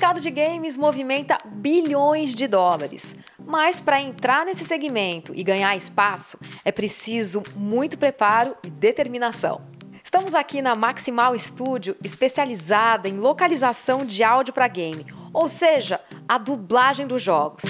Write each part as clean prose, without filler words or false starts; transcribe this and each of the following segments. mercado de games movimenta bilhões de dólares, mas para entrar nesse segmento e ganhar espaço é preciso muito preparo e determinação. Estamos aqui na Maximal Studio, especializada em localização de áudio para game, ou seja, a dublagem dos jogos.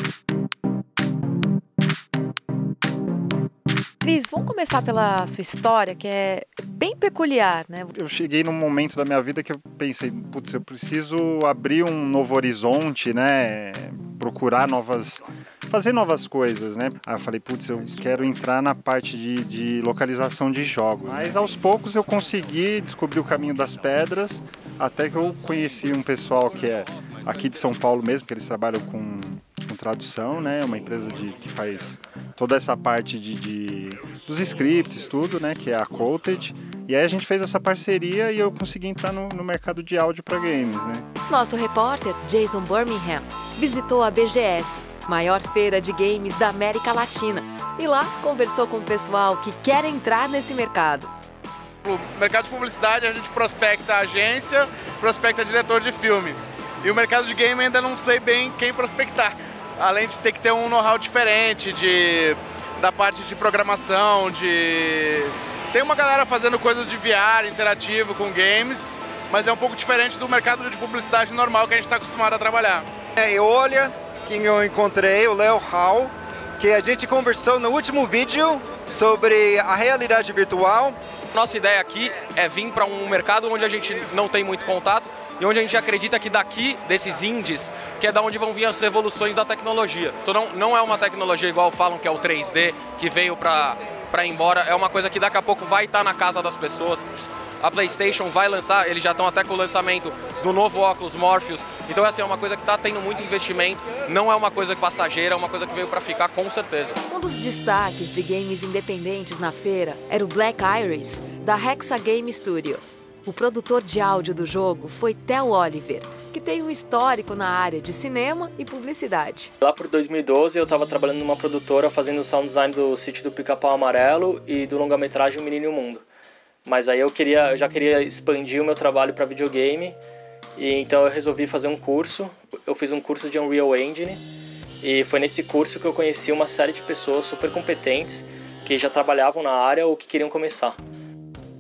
Cris, vamos começar pela sua história, que é bem peculiar, né? Eu cheguei num momento da minha vida que eu pensei, putz, eu preciso abrir um novo horizonte, né? Procurar novas... fazer novas coisas, né? Aí eu falei, putz, eu quero entrar na parte de localização de jogos. Mas aos poucos eu consegui descobrir o caminho das pedras, até que eu conheci um pessoal que é aqui de São Paulo mesmo, que eles trabalham com tradução, né? É uma empresa que faz toda essa parte dos scripts, tudo, né? Que é a Coltech. E aí a gente fez essa parceria e eu consegui entrar no mercado de áudio para games, né? Nosso repórter, Jason Birmingham, visitou a BGS, maior feira de games da América Latina. E lá conversou com o pessoal que quer entrar nesse mercado. No mercado de publicidade a gente prospecta a agência, prospecta diretor de filme. E o mercado de game ainda não sei bem quem prospectar. Além de ter que ter um know-how diferente da parte de programação, Tem uma galera fazendo coisas de VR, interativo, com games, mas é um pouco diferente do mercado de publicidade normal que a gente está acostumado a trabalhar. Olha quem eu encontrei, o Léo Hall, que a gente conversou no último vídeo sobre a realidade virtual. Nossa ideia aqui é vir para um mercado onde a gente não tem muito contato e onde a gente acredita que daqui, desses indies, que é da onde vão vir as revoluções da tecnologia. Então não é uma tecnologia igual falam que é o 3D, que veio para ir embora, é uma coisa que daqui a pouco vai estar na casa das pessoas. A PlayStation vai lançar, eles já estão até com o lançamento do novo óculos Morpheus. Então, assim, é uma coisa que está tendo muito investimento, não é uma coisa passageira, é uma coisa que veio para ficar, com certeza. Um dos destaques de games independentes na feira era o Black Iris, da Hexa Game Studio. O produtor de áudio do jogo foi Theo Oliver, que tem um histórico na área de cinema e publicidade. Lá por 2012 eu estava trabalhando numa produtora fazendo o sound design do Sítio do Pica-Pau Amarelo e do longa-metragem O Menino e o Mundo. Mas aí eu já queria expandir o meu trabalho para videogame, e então eu resolvi fazer um curso. Eu fiz um curso de Unreal Engine e foi nesse curso que eu conheci uma série de pessoas super competentes que já trabalhavam na área ou que queriam começar.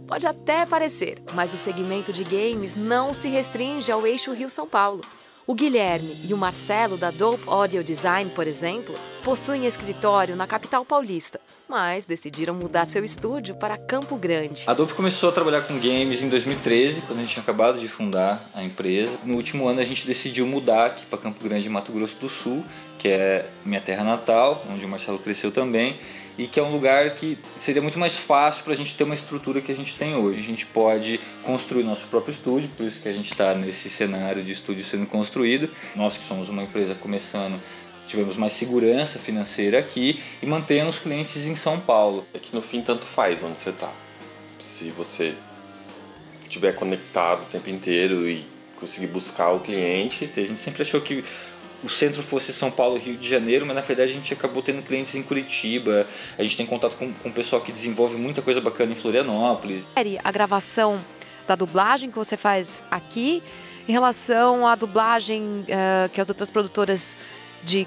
Pode até parecer, mas o segmento de games não se restringe ao eixo Rio-São Paulo. O Guilherme e o Marcelo, da Dope Audio Design, por exemplo, possuem escritório na capital paulista, mas decidiram mudar seu estúdio para Campo Grande. A Dope começou a trabalhar com games em 2013, quando a gente tinha acabado de fundar a empresa. No último ano a gente decidiu mudar aqui para Campo Grande, Mato Grosso do Sul, que é minha terra natal, onde o Marcelo cresceu também, e que é um lugar que seria muito mais fácil para a gente ter uma estrutura que a gente tem hoje. A gente pode construir nosso próprio estúdio, por isso que a gente está nesse cenário de estúdio sendo construído. Nós que somos uma empresa começando, tivemos mais segurança financeira aqui e mantendo os clientes em São Paulo. É que no fim tanto faz onde você está. Se você estiver conectado o tempo inteiro e conseguir buscar o cliente... A gente sempre achou que o centro fosse São Paulo, Rio de Janeiro, mas na verdade a gente acabou tendo clientes em Curitiba, a gente tem contato com o pessoal que desenvolve muita coisa bacana em Florianópolis. A gravação da dublagem que você faz aqui, em relação à dublagem que as outras produtoras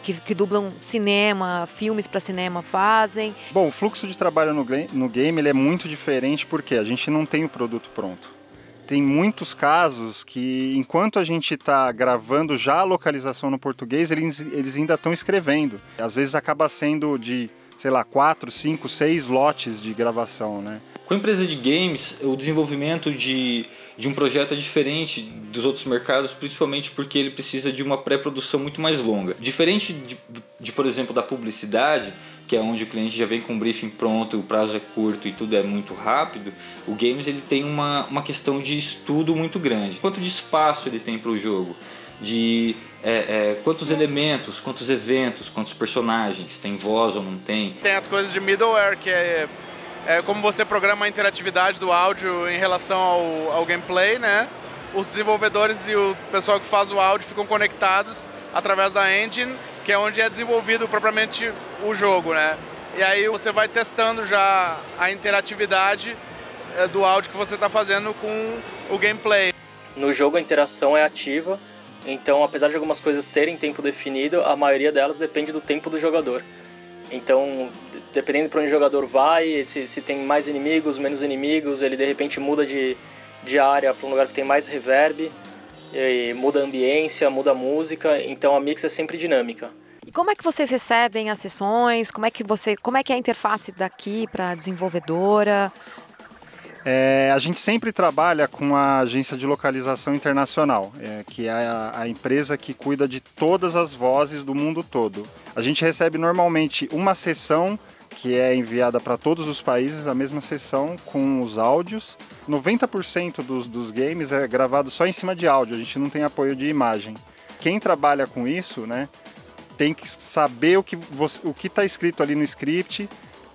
que dublam cinema, filmes para cinema fazem. Bom, o fluxo de trabalho no game ele é muito diferente porque a gente não tem o produto pronto. Tem muitos casos que, enquanto a gente está gravando já a localização no português, eles ainda estão escrevendo. Às vezes acaba sendo de, sei lá, 4, 5, 6 lotes de gravação, né? Com a empresa de games, o desenvolvimento de um projeto é diferente dos outros mercados, principalmente porque ele precisa de uma pré-produção muito mais longa. Diferente por exemplo, da publicidade, que é onde o cliente já vem com o briefing pronto, o prazo é curto e tudo é muito rápido, o games ele tem uma questão de estudo muito grande. Quanto de espaço ele tem para o jogo? Quantos elementos, quantos eventos, quantos personagens, tem voz ou não tem? Tem as coisas de middleware, que é como você programa a interatividade do áudio em relação ao gameplay, né? Os desenvolvedores e o pessoal que faz o áudio ficam conectados através da engine, que é onde é desenvolvido propriamente o jogo, né? E aí você vai testando já a interatividade do áudio que você está fazendo com o gameplay. No jogo a interação é ativa, Então, apesar de algumas coisas terem tempo definido, a maioria delas depende do tempo do jogador. Então, dependendo para onde o jogador vai, se tem mais inimigos, menos inimigos, ele de repente muda de área para um lugar que tem mais reverb, e muda a ambiência, muda a música, então a mix é sempre dinâmica. E como é que vocês recebem as sessões? Como é que é a interface daqui para a desenvolvedora? A gente sempre trabalha com a Agência de Localização Internacional, que é a empresa que cuida de todas as vozes do mundo todo. A gente recebe normalmente uma sessão que é enviada para todos os países, a mesma sessão com os áudios. 90% dos games é gravado só em cima de áudio, a gente não tem apoio de imagem. Quem trabalha com isso, né, tem que saber o que está escrito ali no script,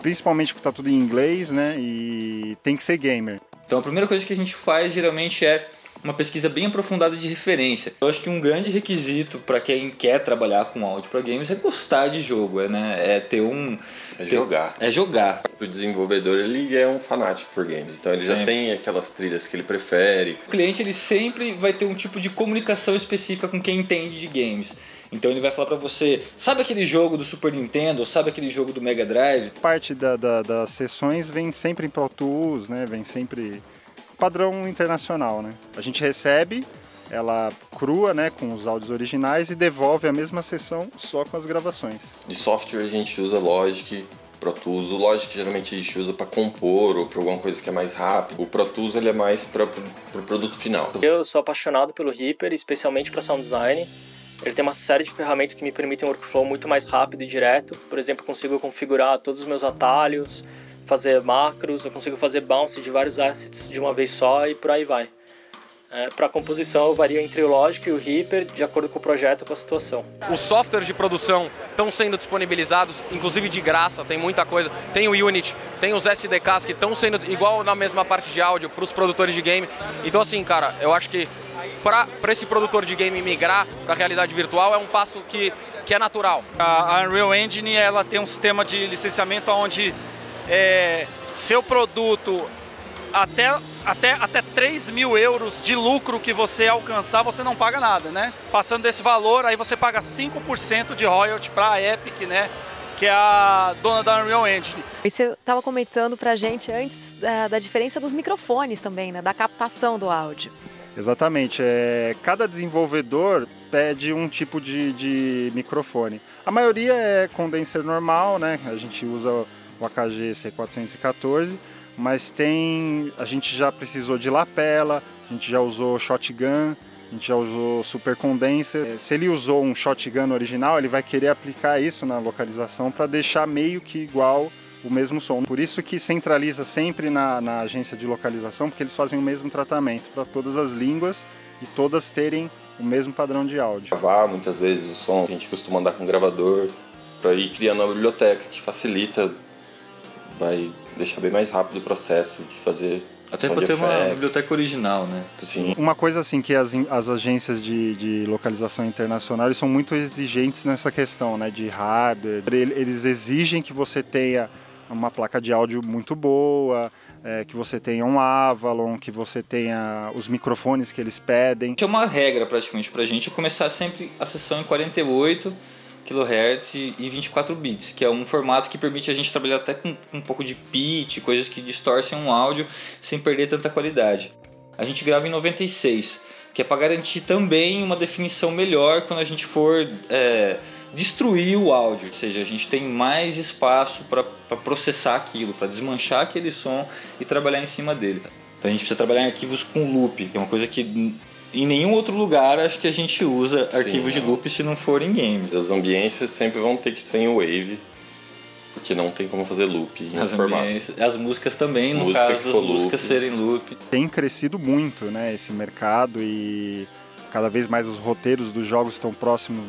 principalmente porque está tudo em inglês, né? E tem que ser gamer. Então a primeira coisa que a gente faz geralmente é uma pesquisa bem aprofundada de referência. Eu acho que um grande requisito para quem quer trabalhar com áudio para games é gostar de jogo, né? Jogar. É jogar. O desenvolvedor, ele é um fanático por games, então ele já tem aquelas trilhas que ele prefere. O cliente, ele sempre vai ter um tipo de comunicação específica com quem entende de games. Então ele vai falar pra você, sabe aquele jogo do Super Nintendo, ou sabe aquele jogo do Mega Drive? Parte das sessões vem sempre em Pro Tools, né? Vem sempre padrão internacional, né? A gente recebe ela crua, né, com os áudios originais e devolve a mesma sessão só com as gravações. De software a gente usa Logic, Pro Tools. O Logic geralmente a gente usa para compor ou para alguma coisa que é mais rápida. O Pro Tools ele é mais para o produto final. Eu sou apaixonado pelo Reaper, especialmente para sound design. Ele tem uma série de ferramentas que me permitem um workflow muito mais rápido e direto. Por exemplo, eu consigo configurar todos os meus atalhos, fazer macros, eu consigo fazer bounce de vários assets de uma vez só e por aí vai. Para composição eu vario entre o Logic e o Reaper de acordo com o projeto, com a situação. Os softwares de produção estão sendo disponibilizados, inclusive de graça, tem muita coisa. Tem o Unity, tem os SDKs que estão sendo igual na mesma parte de áudio para os produtores de game. Então assim, cara, eu acho que para esse produtor de game migrar para a realidade virtual é um passo que é natural. A Unreal Engine ela tem um sistema de licenciamento onde seu produto... Até 3 mil euros de lucro que você alcançar, você não paga nada, né? Passando desse valor, aí você paga 5% de royalty para a Epic, né? Que é a dona da Unreal Engine. E você estava comentando para a gente antes da diferença dos microfones também, né? Da captação do áudio. Exatamente. Cada desenvolvedor pede um tipo de microfone. A maioria é condenser normal, né? A gente usa o AKG C414. Mas a gente já precisou de lapela, a gente já usou shotgun, a gente já usou super condenser. Se ele usou um shotgun original, ele vai querer aplicar isso na localização para deixar meio que igual o mesmo som. Por isso que centraliza sempre na agência de localização, porque eles fazem o mesmo tratamento para todas as línguas e todas terem o mesmo padrão de áudio. Gravar muitas vezes o som, a gente costuma andar com um gravador para ir criando uma biblioteca que facilita, vai deixar bem mais rápido o processo de fazer até para ter uma biblioteca original, né? Sim. Uma coisa assim que as agências de localização internacional são muito exigentes nessa questão, né? De hardware, eles exigem que você tenha uma placa de áudio muito boa, que você tenha um Avalon, que você tenha os microfones que eles pedem. É uma regra praticamente para a gente começar sempre a sessão em 48 kHz e 24 bits, que é um formato que permite a gente trabalhar até com um pouco de pitch, coisas que distorcem um áudio sem perder tanta qualidade. A gente grava em 96, que é para garantir também uma definição melhor quando a gente for destruir o áudio, ou seja, a gente tem mais espaço para processar aquilo, para desmanchar aquele som e trabalhar em cima dele. Então a gente precisa trabalhar em arquivos com loop, que é uma coisa que em nenhum outro lugar acho que a gente usa arquivos de loop se não for em game. As ambiências sempre vão ter que ser em wave, porque não tem como fazer loop em outro formato. As músicas também, no caso, as músicas serem loop. Tem crescido muito, né, esse mercado, e cada vez mais os roteiros dos jogos estão próximos,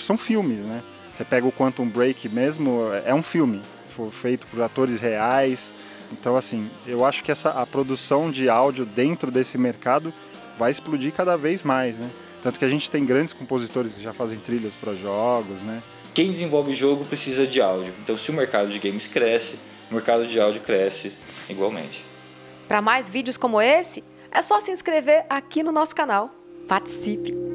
são filmes, né? Você pega o Quantum Break mesmo, é um filme, foi feito por atores reais. Então assim, eu acho que a produção de áudio dentro desse mercado vai explodir cada vez mais, né? Tanto que a gente tem grandes compositores que já fazem trilhas para jogos, né? Quem desenvolve jogo precisa de áudio. Então, se o mercado de games cresce, o mercado de áudio cresce igualmente. Para mais vídeos como esse, é só se inscrever aqui no nosso canal. Participe!